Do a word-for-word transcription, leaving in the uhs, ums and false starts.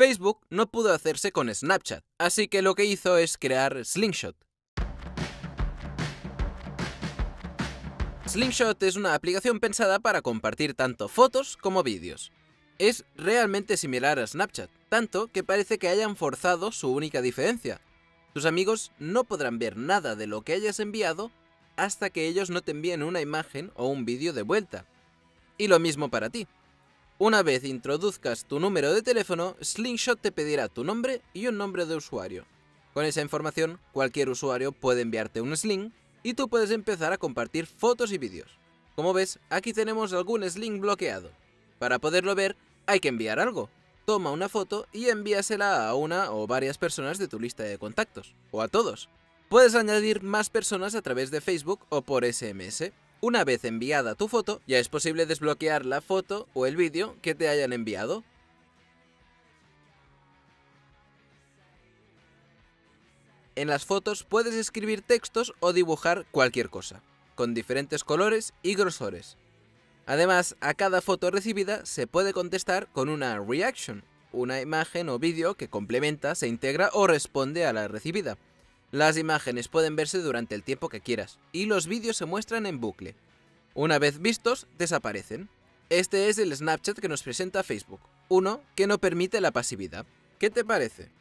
Facebook no pudo hacerse con Snapchat, así que lo que hizo es crear Slingshot. Slingshot es una aplicación pensada para compartir tanto fotos como vídeos. Es realmente similar a Snapchat, tanto que parece que hayan forzado su única diferencia. Tus amigos no podrán ver nada de lo que hayas enviado hasta que ellos no te envíen una imagen o un vídeo de vuelta. Y lo mismo para ti. Una vez introduzcas tu número de teléfono, Slingshot te pedirá tu nombre y un nombre de usuario. Con esa información, cualquier usuario puede enviarte un Sling y tú puedes empezar a compartir fotos y vídeos. Como ves, aquí tenemos algún Sling bloqueado. Para poderlo ver, hay que enviar algo. Toma una foto y envíasela a una o varias personas de tu lista de contactos, o a todos. Puedes añadir más personas a través de Facebook o por ese eme ese. Una vez enviada tu foto, ya es posible desbloquear la foto o el vídeo que te hayan enviado. En las fotos puedes escribir textos o dibujar cualquier cosa, con diferentes colores y grosores. Además, a cada foto recibida se puede contestar con una reaction, una imagen o vídeo que complementa, se integra o responde a la recibida. Las imágenes pueden verse durante el tiempo que quieras, y los vídeos se muestran en bucle. Una vez vistos, desaparecen. Este es el Snapchat que nos presenta Facebook, uno que no permite la pasividad. ¿Qué te parece?